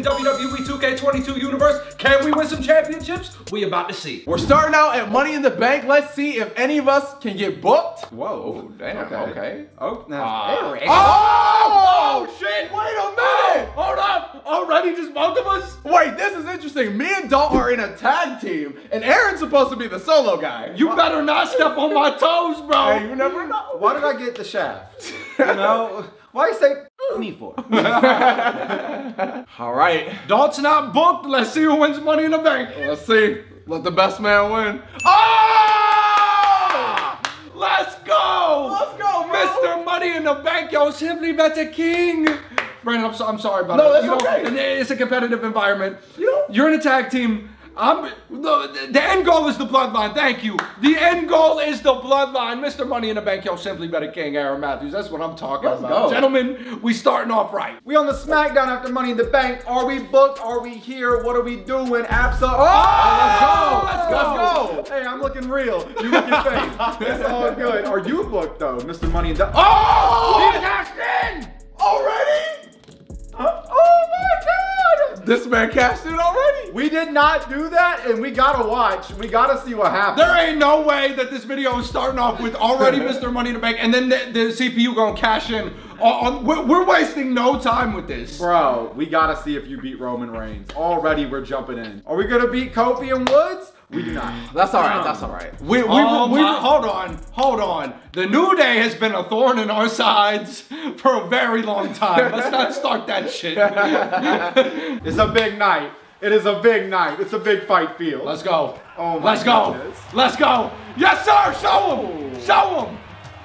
in WWE 2K22 universe. Can we win some championships? We about to see. We're starting out at Money in the Bank. Let's see if any of us can get booked. Whoa, damn, okay. Oh, now. Oh, shit, wait a minute. Hold up, already just both of us? Wait, this is interesting. Me and Dalton are in a tag team, and Aaron's supposed to be the solo guy. You better not step on my toes, bro. Hey, you never know. Why did I get the shaft? You know? Why you say me for? All right. Dalt's not booked. Let's see who wins Money in the Bank. Let's see. Let the best man win. Oh! Let's go! Let's go, bro. Mr. Money in the Bank, yo, simply better king. Brandon, I'm sorry about it. No, that's okay. It's a competitive environment. You're in a tag team. The end goal is the bloodline. Thank you. The end goal is the bloodline. Mr. Money in the Bank, yo, simply better king, Aaron Matthews. That's what I'm talking about. Let's go. Gentlemen, we starting off right. We on the SmackDown after Money in the Bank. Are we booked? Are we here? What are we doing? Absolutely. Oh, let's go. Let's go. Hey, I'm looking real. You looking fake. It's all good. Are you booked, though, Mr. Money in the... Oh! He's cashed in! Already? Oh, my God. This man cashed it already. We did not do that, and we gotta watch. We gotta see what happens. There ain't no way that this video is starting off with already Mr. Money in the Bank, and then the CPU gonna cash in. We're wasting no time with this. Bro, we gotta see if you beat Roman Reigns. Already, we're jumping in. Are we gonna beat Kofi and Woods? We do not. That's all right. That's all right. Hold on. The New Day has been a thorn in our sides for a very long time. Let's not start that shit. It's a big night. It is a big night. It's a big fight field. Let's go. Oh my goodness. Let's go. Yes, sir. Show him. Show him.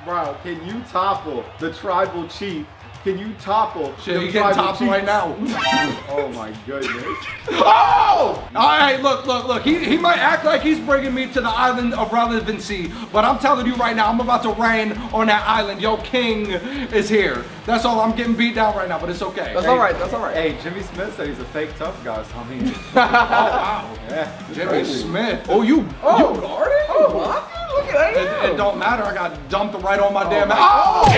Bro, can you topple the tribal chief? Can you topple? Shit, you getting toppled right now. Oh my goodness. Oh! All right, look. He might act like he's bringing me to the island of relevancy, but I'm telling you right now, I'm about to rain on that island. Yo, King is here. That's all. I'm getting beat down right now, but it's okay. That's all right. That's all right. Hey, Jimmy Smith said he's a fake tough guy, so I mean. Oh, wow. Yeah, Jimmy Smith. Oh, you guarded? Oh, look at that. It don't matter. I got dumped right on my damn ass. Oh!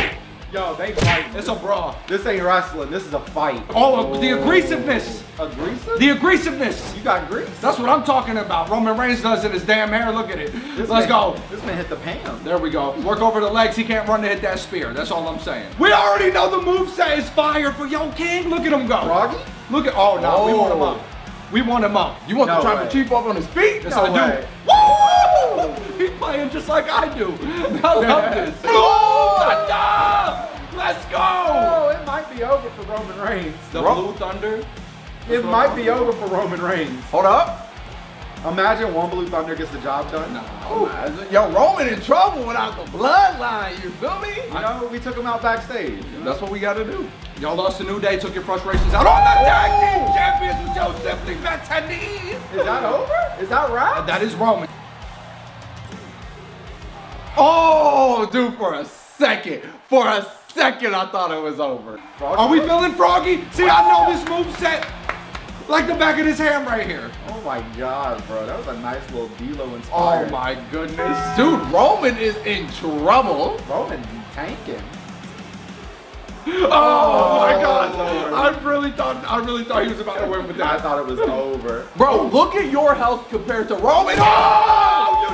Yo, they fight. It's a brawl. This ain't wrestling. This is a fight. Oh, the aggressiveness. Aggressive? The aggressiveness. You got grease? That's what I'm talking about. Roman Reigns does in his damn hair. Look at it. Let's go. This man hit the pan. There we go. Work over the legs. He can't run to hit that spear. That's all I'm saying. We already know the moveset is fire for Yo King. Look at him go. Froggy? Look at. Oh, no. We want him up. We want him up. You want the tribal chief up on his feet? Yes, I do. Woo! He's playing just like I do. I love this. Let's go! Oh, it might be over for Roman Reigns. The Blue Thunder? It might be over for Roman Reigns. Hold up. Imagine one Blue Thunder gets the job done. No. Yo, Roman in trouble without the bloodline, you feel me? You know, we took him out backstage. That's what we gotta do. Y'all lost the New Day, took your frustrations out on the tag team champions with Joe Simply Bettany. Is that over? Is that right? That is Roman. Oh, dude, for a second. For a second, I thought it was over. Froggy? Are we feeling froggy? See, I know this moveset like the back of his hand right here. Oh my God, bro. That was a nice little D-Lo inspired. Oh my goodness. Dude, Roman is in trouble. Roman tanking. Oh my God! I really thought he was about to win with that. I thought it was over. Bro, look at your health compared to Roman. Oh,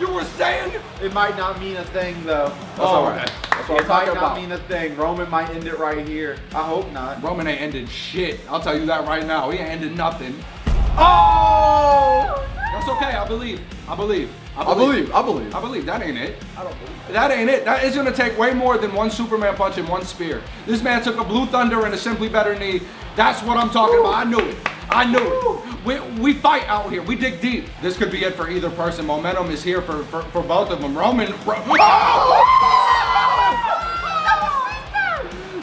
you were saying it might not mean a thing though. That's all right. That's what it might not mean a thing. Roman might end it right here. I hope not. Roman ain't ended shit. I'll tell you that right now. He ain't ended nothing. Oh, that's okay. I believe. That ain't it. I don't believe it. That ain't it. That is gonna take way more than one Superman punch and one spear. This man took a Blue Thunder and a Simply Better knee. That's what I'm talking about. I knew it. We fight out here. We dig deep. This could be it for either person. Momentum is here for both of them. Roman.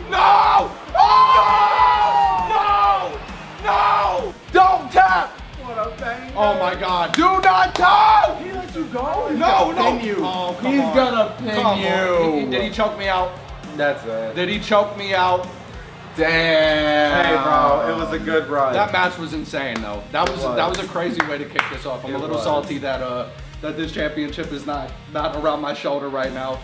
No! Don't tap. What a banger. Oh my God. Do not tap. He let you go? No. Oh, he's gonna pin you. Did he choke me out? That's it. Did he choke me out? Damn. Hey, bro, it was a good run. That match was insane, though. That was a crazy way to kick this off. I'm a little salty that this championship is not around my shoulder right now.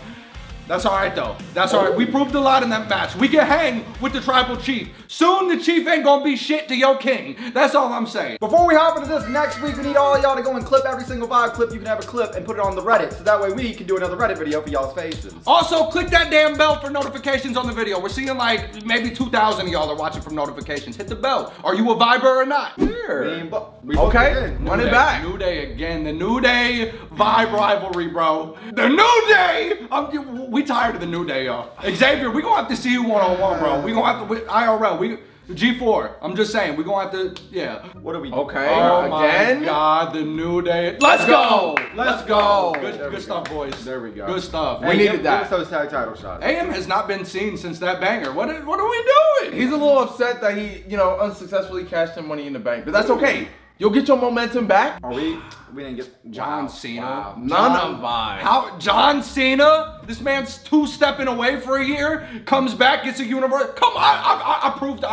That's all right, though. That's all right. We proved a lot in that match. We can hang with the tribal chief. Soon the chief ain't gonna be shit to your king. That's all I'm saying. Before we hop into this next week, we need all y'all to go and clip every single vibe clip you can ever clip and put it on the Reddit. So that way we can do another Reddit video for y'all's faces. Also, click that damn bell for notifications on the video. We're seeing like maybe 2,000 of y'all are watching from notifications. Hit the bell. Are you a viber or not? Yeah. Okay, run it back. New Day again. The New Day vibe rivalry, bro. The New Day! We tired of the New Day, y'all. Xavier, we gonna have to see you one-on-one, bro. We gonna have to, IRL, G4, I'm just saying, we gonna have to, yeah. What are we doing? Okay, my God, the New Day. Let's go! Let's go! Good stuff, boys. There we go. Good stuff. We needed that. Give us those tag title shots. AM has not been seen since that banger. What are we doing? He's a little upset that he, you know, unsuccessfully cashed in Money in the Bank, but that's okay. You'll get your momentum back. Are we didn't get John Cena. Wow. None of mine. How John Cena? This man's two-stepping away for a year, comes back, gets a universe. Come on, I proved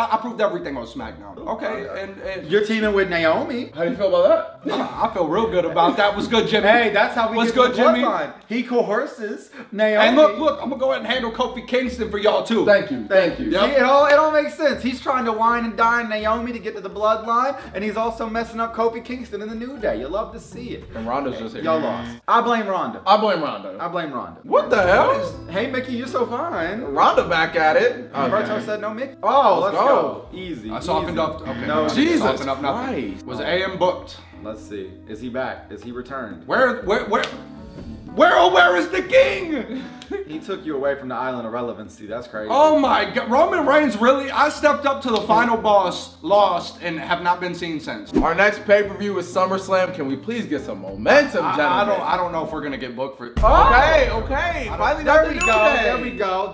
everything on SmackDown. Okay, and you're teaming with Naomi. How do you feel about that? I feel real good about that. What's good, Jimmy? Hey, that's how we get the bloodline. He coerces Naomi. And look, I'm gonna go ahead and handle Kofi Kingston for y'all too. Thank you. Yep. See, it all makes sense. He's trying to wine and dine Naomi to get to the bloodline, and he's also messing up Kofi Kingston in the New Day. You love to see it. And Rhonda's just here. Y'all lost. I blame Rhonda. What the hell? Hey, Mickey, you're so fine. Rhonda back at it. Humberto said no Mickey. Oh, let's go. Easy. I softened up. Okay. No, Jesus Christ. Was AM booked? Let's see. Is he back? Is he returned? Where is the king? He took you away from the island of relevancy. That's crazy. Oh my God, Roman Reigns, really? I stepped up to the final boss, lost, and have not been seen since. Our next pay-per-view is SummerSlam. Can we please get some momentum, gentlemen? I don't know if we're gonna get booked for. Okay. Finally, there we go.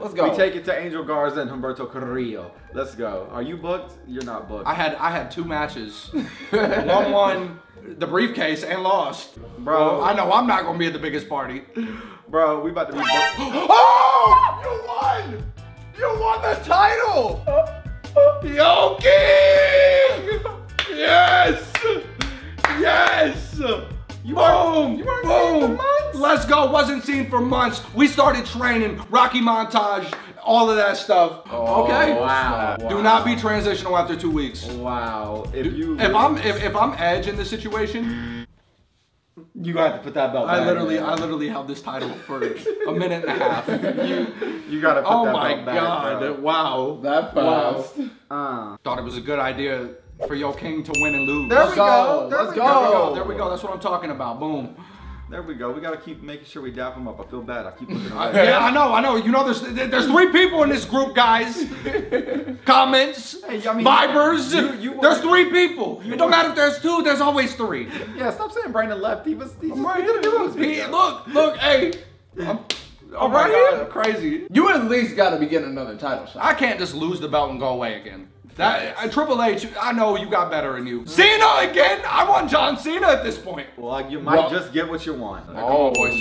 Let's go. We take it to Angel Garza and Humberto Carrillo. Let's go. Are you booked? You're not booked. I had two matches. One won the briefcase and lost. Bro, I know I'm not gonna be at the biggest party. Bro, we about to be booked. Oh! You won! You won the title! Yo, king! Yes! Yes! You weren't seen for months? Let's go. Wasn't seen for months. We started training. Rocky Montage. All of that stuff. Oh, okay. Wow. Do not be transitional after 2 weeks. Wow. If I'm Edge in this situation, you gotta have to put that belt back. I literally held this title for a minute and a half. You gotta put that belt back. Oh my God! Bro. Wow. That fast. Wow. Thought it was a good idea for your king to win and lose. There we go. There we go. That's what I'm talking about. Boom. There we go. We gotta keep making sure we dap him up. I feel bad. I keep looking away. Yeah, I know. You know, there's three people in this group, guys. Comments, vibers. There's three people. It don't matter if there's two. There's always three. Yeah, stop saying Brandon left. Look, hey. Oh my God, crazy. You at least gotta be getting another title shot. I can't just lose the belt and go away again. Triple H, I know you got better in you. Cena again? I want John Cena at this point. Well, you might just get what you want. Oh, boys.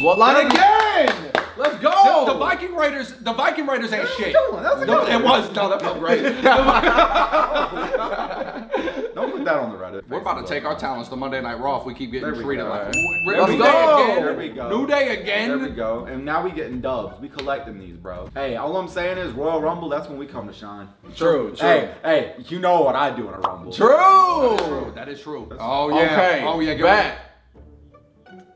Again! Let's go! The Viking Raiders ain't shit. That felt great. Don't put that on the Reddit. We're about to take our talents to Monday Night Raw if we keep getting treated like Let's go! New Day again. There we go. And now we getting dubs. We collecting these, bro. Hey, all I'm saying is Royal Rumble, that's when we come to shine. True. Hey, you know what I do in a Rumble. True. That is true. Oh yeah. Get back.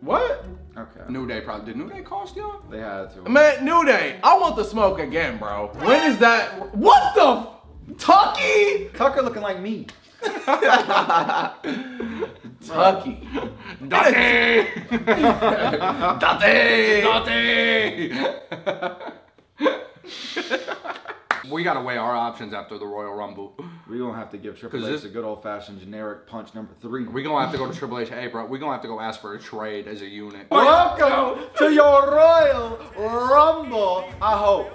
What? Okay. New Day probably did. New Day cost y'all? They had to. Man, New Day. I want the smoke again, bro. When is that? What the? Tucky. Tucker looking like me. Tucky. Dutty. We gotta weigh our options after the Royal Rumble. We gonna have to give Triple H a good old-fashioned generic punch #3. We gonna have to go to Triple H. Hey, bro, we gonna have to go ask for a trade as a unit. Welcome to your Royal Rumble. I hope.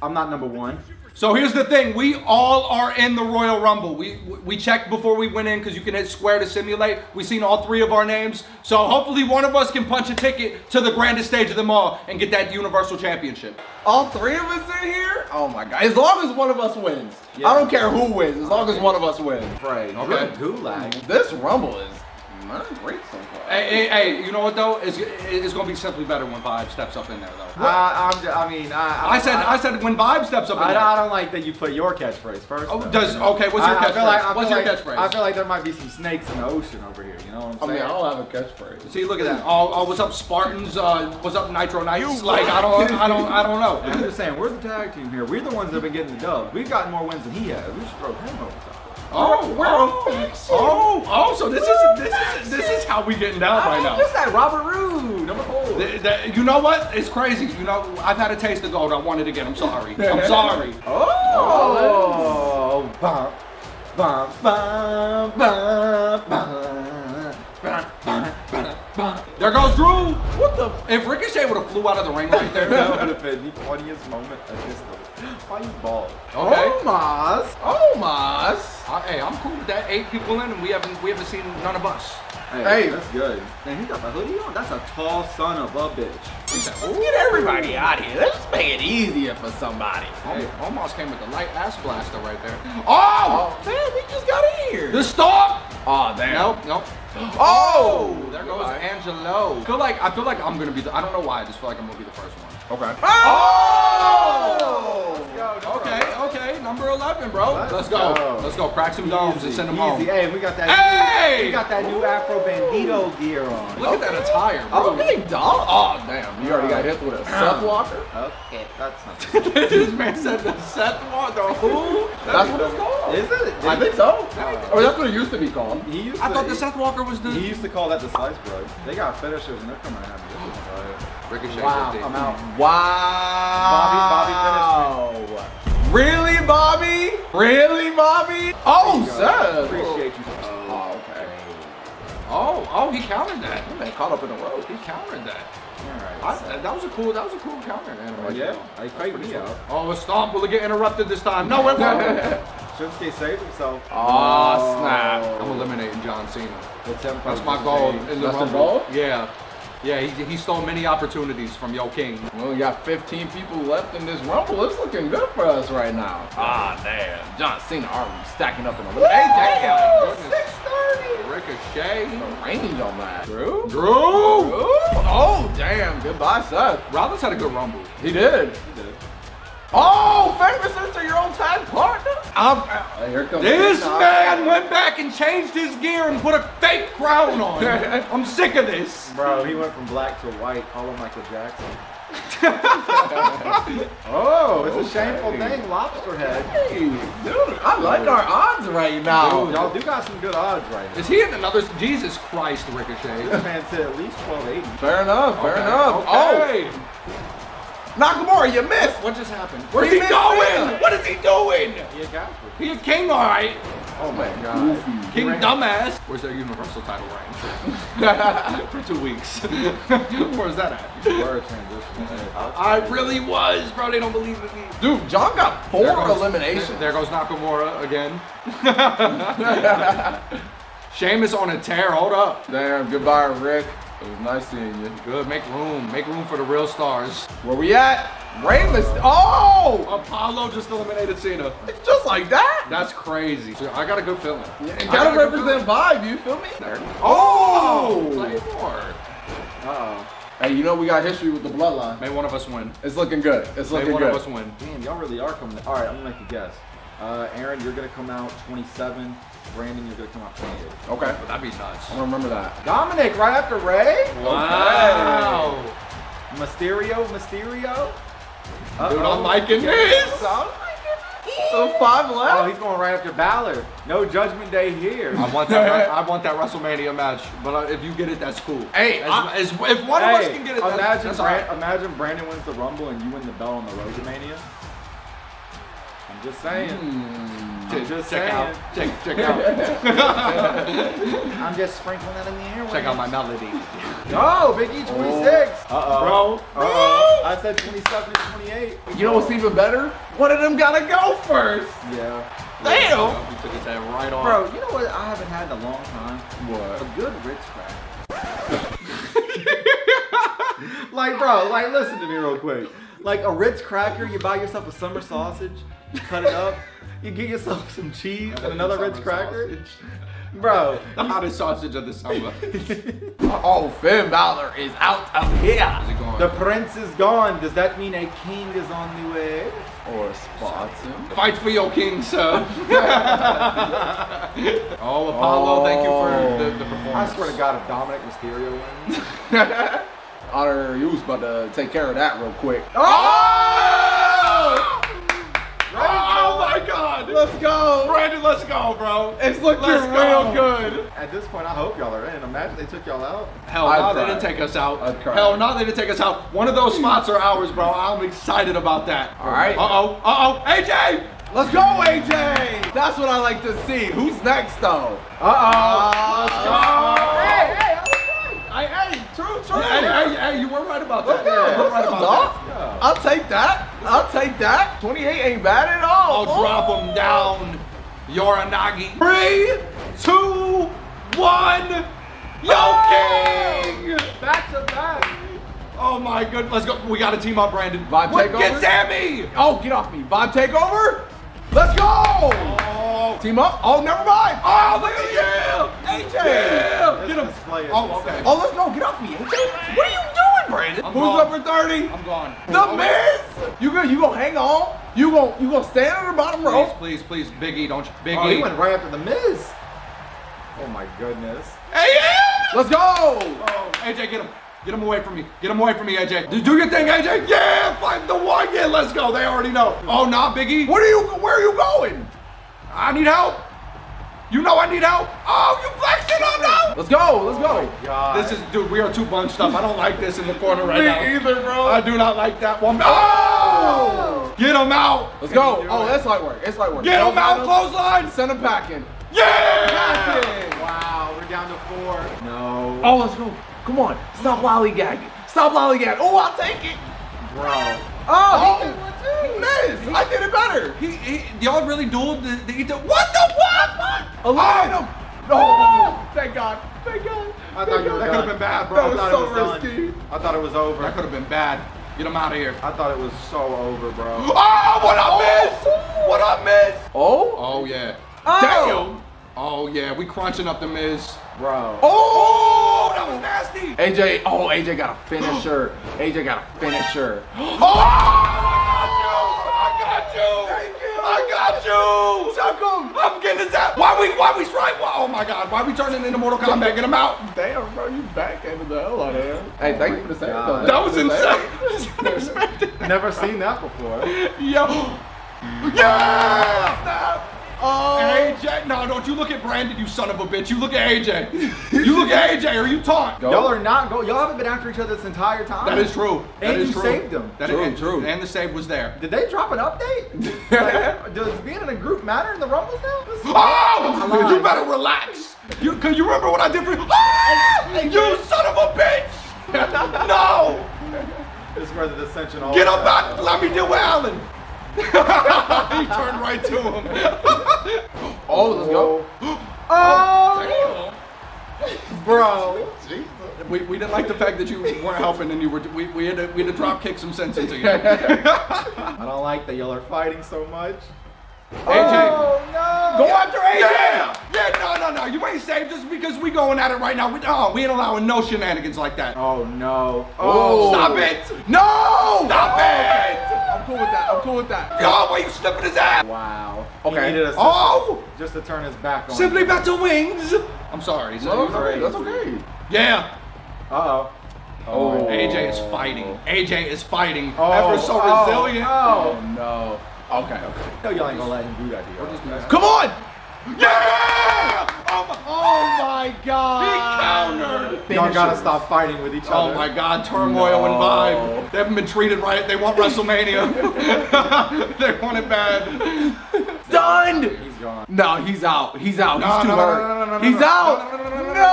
I'm not #1. So here's the thing, we all are in the Royal Rumble. We checked before we went in because you can hit square to simulate. We've seen all three of our names. So hopefully one of us can punch a ticket to the grandest stage of them all and get that Universal Championship. All three of us in here? Oh my God, as long as one of us wins. Yeah. I don't care who wins, as long as one of us wins. Right, okay. This Rumble is Mine's great so far. Hey, you know what though? It's gonna be simply better when Vibe steps up in there though. I said when Vibe steps up in there. I don't like that you put your catchphrase first. Oh, okay? What's your catchphrase? What's your catchphrase? I feel like there might be some snakes in the ocean over here. You know what I'm saying? I mean, I'll have a catchphrase. See, look at that. Oh, what's up, Spartans? What's up, Nitro Knights? Like, I don't know. I'm just saying, we're the tag team here. We're the ones that've been getting the dub. We've gotten more wins than he has. We just broke him over. So this is how we getting down right now. This is like Robert Roode, #4. You know what? It's crazy. You know, I've had a taste of gold. I wanted it again. I'm sorry. I'm sorry. Oh, bum, bum, bum, bum, bum, bum, bum. There goes Drew. What the? If Ricochet would have flew out of the ring right there, that would have been the funniest moment of history. Why you bald? Okay. Oh, Mas. Hey, I'm cool with that. 8 people in, and we haven't seen none of us. Hey, that's good. Man, he got the hoodie on. That's a tall son of a bitch. Let's get everybody out here. Let's make it easier for somebody. Hey, almost came with the light ass blaster right there. Oh man, we just got in here. The stop. Oh, damn. Nope. Oh, there goes Angelo. I feel like I'm gonna be. I don't know why. I just feel like I'm gonna be the first one. Okay. Oh! Okay, number 11, bro. Let's go. Let's go. Crack some domes and send them home. Hey, we got that. Hey! We got that new Afro Bandito gear on. Look at that attire, bro. Okay, dog. Oh, damn. You already got hit with a Seth Walker. Okay, that's not. This man said the Seth Walker. Who? That's what it's called. Is it? I think so. Or that's what it used to be called. I thought the Seth Walker was the. He used to call that the Slice Bro. They got finishers and they're coming at me. Ricochet. Wow, I'm out. Wow. Bobby finished me. Really, Bobby? Really, Bobby? Oh, sir. Appreciate you. Oh, okay. Oh, he countered that. He got caught up in a rope. He countered that. All right. That was a cool counter. Right, yeah. I faked me out. Oh, a stomp. Will it get interrupted this time? No, it won't. Shinsuke saved himself. Oh, snap. I'm eliminating John Cena. That's my goal in the Rumble. Yeah. Yeah, he stole many opportunities from Yo King. Well, we got 15 people left in this Rumble. It's looking good for us right now. Ah, damn. John Cena already stacking up in a little. Hey, damn. 630. Ricochet. The range on that. Drew? Oh, damn. Goodbye, Seth. Rollins had a good Rumble. He did. Oh, famous into your own tag partner? Here comes this man went back and changed his gear and put a fake crown on. I'm sick of this. Bro, he went from black to white, all of Michael Jackson. It's a shameful thing, lobster head. Hey, dude, I like our odds right now. Y'all do got some good odds right now. Is he in another? Jesus Christ, Ricochet. This man said at least 1280. Fair enough. Okay. Oh. Nakamura, you missed! What just happened? Where's he going? What is he doing? He a king, alright. Oh my god. Goofy. King dumbass. Where's their Universal title reign? For 2 weeks. Where's that at? I really was, bro. They don't believe in me. Dude, John got 4 eliminations. There goes Nakamura again. Sheamus on a tear. Hold up. Damn, goodbye, Rick. It was nice seeing you. Good, make room. Make room for the real stars. Where we at? Rainless. Oh! Apollo just eliminated Cena. It's just like that? That's crazy. So I got a good feeling. Yeah, gotta represent Vibe, you feel me? There. Oh! Claymore. Uh-oh. Hey, you know we got history with the bloodline. May one of us win. It's looking good. It's looking good. May one of us win. Damn, y'all really are coming. All right, I'm gonna make a guess. Aaron, you're gonna come out 27. Brandon, you're gonna come out 28. Okay. Well, that'd be nuts. I'm gonna remember that. Dominic, right after Ray? Wow. Okay. Mysterio. Uh-oh. Dude, I'm liking this. I'm liking this. So 5 left. Oh, he's going right after Balor. No Judgment Day here. I want that WrestleMania match. But if you get it, that's cool. Hey, if one of us can get it, imagine Brandon wins the Rumble and you win the bell on the road to Mania. I'm just saying. Check out. I'm just sprinkling that in the air. Check out my melody. No, Big E 26. Bro. I said 27 to 28. You know what's even better? One of them gotta go first. Yeah. Damn. You took his head right off. Bro, you know what I haven't had in a long time? What? A good Ritz cracker. Like, listen to me real quick. Like a Ritz cracker, you buy yourself a summer sausage, you cut it up, you get yourself some cheese and another Ritz cracker. Bro, the hottest sausage of the summer. Oh, Finn Balor is out of here. How's it going? The prince is gone. Does that mean a king is on the way? Or a Spartan? Fight for your king, sir. Oh, Apollo, oh, thank you for the performance. I swear to God, if Dominic Mysterio wins. Honor, you was about to take care of that real quick. Oh! Oh my God! Let's go! Brandon, let's go, bro. It's looking real good. At this point, I hope y'all are in. Imagine they took y'all out. Hell no, they didn't take us out. Hell no, they didn't take us out. One of those spots are ours, bro. I'm excited about that. All right. Uh-oh, uh-oh. AJ! Let's go, AJ! That's what I like to see. Who's next, though? Let's go! Hey, hey! Hey, hey, hey, you were right about that. Yeah, I'll take that. I'll take that. 28 ain't bad at all. I'll drop him down. Yoranagi. 3, 2, 1. Yo, king. Back to back. Oh my goodness. Let's go. We got to team up, Brandon. Vibe takeover. Get Sammy. Oh, get off me. Vibe takeover. Let's go. Oh. Team up. Oh, never mind. Oh, look at AJ. Yeah. Get him. Oh, okay. Oh, let's go. Get off me, AJ. What are you doing, Brandon? Who's up for 30? I'm gone. The Miz. You gonna hang on? You gonna stand on the bottom row? Please, please, please, Big E, don't you? Big E. Oh, he went right after the Miz. Oh my goodness. Hey, yeah. Let's go. Oh, AJ, get him. Get him away from me. Get him away from me, AJ. Do your thing, AJ. Yeah, 5-1. Yeah, let's go. They already know. Oh, nah, Big E. Where are you going? I need help. You know I need help. Oh, you flexing on now. Let's go. Let's go. Oh God. This is, dude, we are too bunched up. I don't like this in the corner right now. Me either, bro. I do not like that one. Oh! Get him out. Let's go. Oh, that's light work. It's light work. Get him out. Clothesline. Send him packing. Yeah! Packing. Wow, we're down to 4. No. Oh, let's go. Come on. Stop lollygagging. Stop lollygagging. Oh, I'll take it. Bro. Oh. Miz, I did it better. Y'all really dueled the ether. What the what? Eliminate him. Oh, thank God. Thank God. I thought that could have been bad, bro. That was so risky. Done. I thought it was over. That could have been bad. Get him out of here. I thought it was so over, bro. Oh, what I missed. What I missed. Oh? Oh, yeah. Oh. Damn. Oh, yeah. We crunching up the Miz. Bro. Oh, that was nasty. AJ. Oh, AJ got a finisher. AJ got a finisher. Oh! I got you! Suck him! I'm getting his ass! Why we strike? Oh my God, why we turning into Mortal Kombat? Get him out! Damn, bro, you backhanded the hell out of him. Hey, thank you for the save though. That was insane! Never seen that before. Yo! Yeah! Stop! Oh. AJ, no, don't you look at Brandon, you son of a bitch. You look at AJ. You look at AJ, or you taunt. Y'all are not, y'all haven't been after each other this entire time. That is true. That is true. And you saved them. That is true. And the save was there. Did they drop an update? Like, does being in a group matter in the Rumbles now? Oh! You better relax. Cause you remember what I did for you? Ah! You son of a bitch! No! It's where the dissension all Get up out, let me deal with Alan. He turned right to him. Oh, let's go. Oh, damn. Bro. We didn't like the fact that you weren't helping and you were, we had to drop kick some sense into you. I don't like that y'all are fighting so much. AJ. Oh, no. Go after AJ. Yeah. No. You ain't safe just because we going at it right now. We ain't allowing no shenanigans like that. Oh, no. Oh. Stop it. No. Stop it. I'm cool with that. I'm cool with that. Oh, why you sniffing his ass? Wow. Okay. He needed a just to turn his back on. Simply back to wings. I'm sorry. No, that's okay. Yeah. Uh-oh. Oh. AJ is fighting. AJ is fighting. Oh. Ever so resilient. Oh, no. Okay, okay. No, y'all ain't gonna let him do that here. Come on! Yeah! Oh my God! He countered! Y'all gotta stop fighting with each other. Oh my God, turmoil and vibe. They haven't been treated right. They want WrestleMania. They want it bad. Stunned! He's gone. No, he's out. He's out. No, he's too hurt. He's out! No!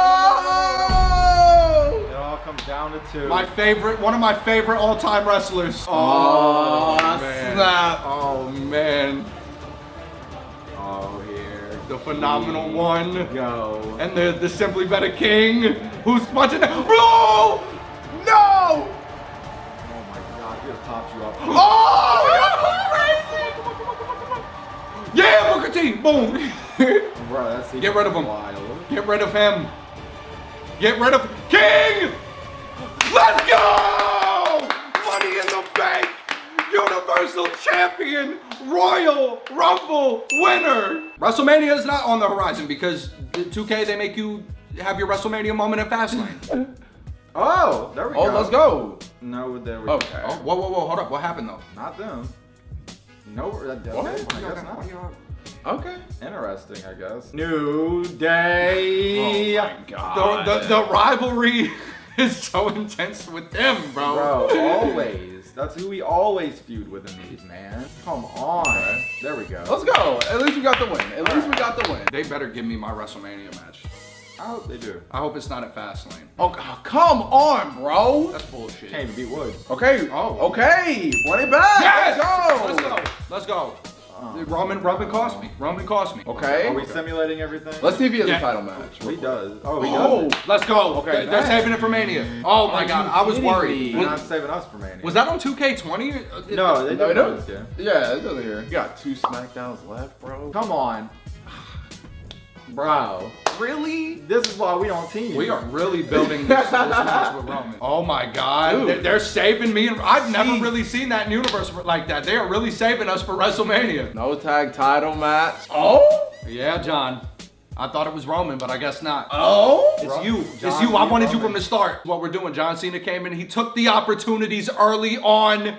It all comes down to 2. My favorite, one of my favorite all-time wrestlers. Oh man. Snap. Oh man. The phenomenal one. Yo. And the simply better king who's punching. Bro! No! Oh my God, he just popped you up. Oh! You're crazy! Yeah, Booker T! Boom! Bro, that's Get rid of him. Wild. Get rid of him. Get rid of King! Let's go! Money in the Bank! Universal Champion! Royal Rumble winner! WrestleMania is not on the horizon because 2K, they make you have your WrestleMania moment at Fastlane. Oh, there we go. Oh, let's go. No, there we go. Okay. Oh, whoa, whoa, whoa, hold up. What happened though? Not them. No, that doesn't happen. I guess not. Okay. Interesting, I guess. New Day. Oh my God. The rivalry is so intense with them, bro. Bro, always. That's who we always feud with in these, man. Come on. Right. There we go. Let's go. At least we got the win. At least we got the win. They better give me my WrestleMania match. I hope they do. I hope it's not at Fastlane. Oh, come on, bro. That's bullshit. Can't even beat Woods. Okay. Oh. Okay. Run it back. Yes. Let's go. Let's go. Roman cost me. Roman cost me. Okay. Are we simulating everything? Let's see if he has a title match. He does. Oh, he does. Let's go. Okay. They're saving it for Mania. Oh my God. I was worried. They're not saving us for Mania. Was that on 2K20? No, they don't. Yeah, it's over here. You got 2 SmackDowns left, bro. Come on. Bro. Really? This is why we don't team. We are really building this match with Roman. Oh my God. Dude. They're saving me. I've never really seen that in universe like that. They are really saving us for WrestleMania. No tag title match. Oh? Yeah, John. I thought it was Roman, but I guess not. Oh? It's you. John, it's you. I wanted you from the start. What we're doing, John Cena came in. He took the opportunities early on.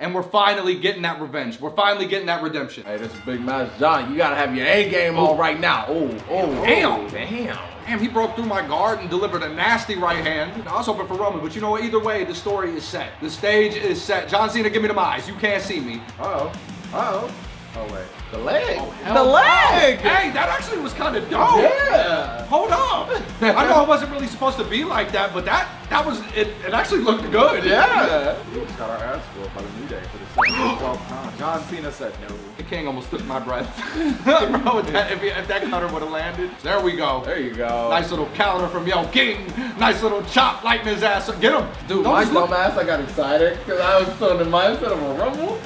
And we're finally getting that revenge. We're finally getting that redemption. Hey, this is a big match. John, you gotta have your A game on right now. Damn, he broke through my guard and delivered a nasty right hand. I was hoping for Roman, but you know what? Either way, the story is set. The stage is set. John Cena, give me them eyes. You can't see me. Oh, wait. The leg. Oh, the leg! Hey, that actually was kind of dope. Yeah. Hold up. I know I wasn't really supposed to be like that, but that was, it actually looked good. Yeah. We just got our ass whooped by the New Day for the second 12 times. John Cena said no. The king almost took my breath. Bro, if that cutter would have landed. There we go. There you go. Nice little counter from Yo King. Nice little chop, lighting his ass up. Get him. Dude, my dumb ass, I got excited because I was still in the mindset of a rumble.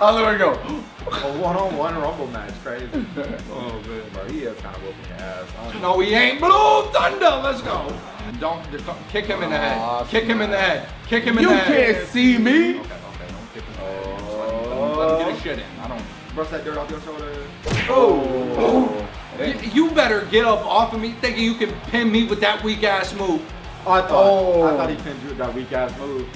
Oh, there we go. A one-on-one rumble match, crazy. Oh, man, bro, he is kind of whooping your ass. No, he ain't. Blue Thunder, let's go. Don't kick him in the head. Kick him in the head. Kick him in the head. You can't see me. Okay, don't kick him in the head. Let him get his shit in. I don't. Brush that dirt off your shoulder. Oh. You better get up off of me thinking you can pin me with that weak-ass move. I thought he pinned you with that weak ass move.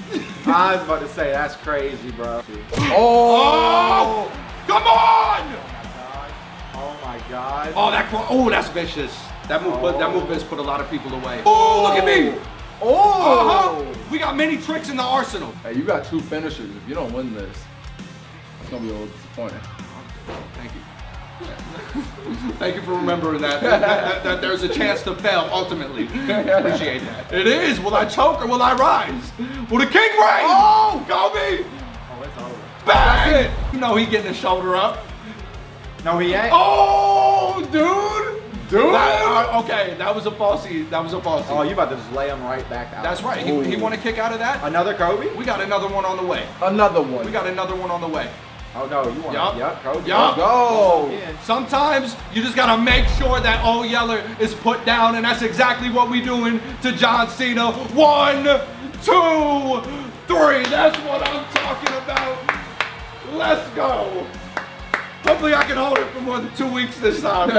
I was about to say, that's crazy, bro. Oh! Come on! Oh my God. Oh, that's vicious. That move put a lot of people away. Oh, look at me! Oh! We got many tricks in the arsenal. Hey, you got 2 finishers. If you don't win this, it's gonna be a little disappointing. Thank you. Thank you for remembering that there's a chance to fail ultimately. Appreciate that. It is. Will I choke or will I rise? Will the king rise? Oh, Kobe! Oh, it's over. Bang! That's it. No, he getting his shoulder up. No, he ain't. Oh, dude. Okay, that was a falsie. That was a falsie. Oh, you about to just lay him right back out. That's right. He want to kick out of that. Another Kobe. We got another one on the way. Another one. We got another one on the way. Oh no, you want to, Kobe. Yup. Go. Sometimes you just gotta make sure that old Yeller is put down, and that's exactly what we doing to John Cena. 1, 2, 3, that's what I'm talking about. Let's go. Hopefully I can hold it for more than 2 weeks this time.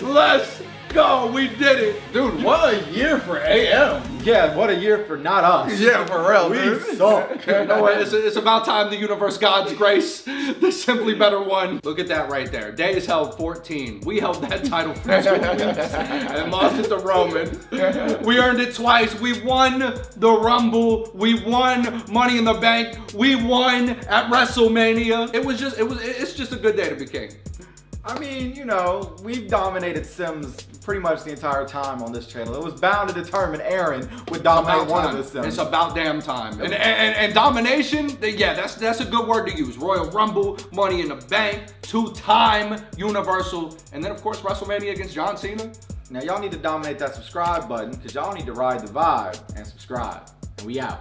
Let's go, we did it. Dude, what a year for AM. Yeah, what a year for not us. Yeah, for real, we suck. You know what? It's about time the universe, God's grace, the simply better one. Look at that right there. Day is held 14. We held that title for 2 weeks and lost it to Roman. We earned it twice. We won the Rumble. We won Money in the Bank. We won at WrestleMania. It's just a good day to be king. I mean, you know, we've dominated Sims pretty much the entire time on this channel. It was bound to determine Aaron would dominate one of the Sims. It's about damn time. And domination, yeah, that's a good word to use. Royal Rumble, Money in the Bank, 2-time Universal, and then of course WrestleMania against John Cena. Now y'all need to dominate that subscribe button because y'all need to ride the vibe and subscribe. And we out.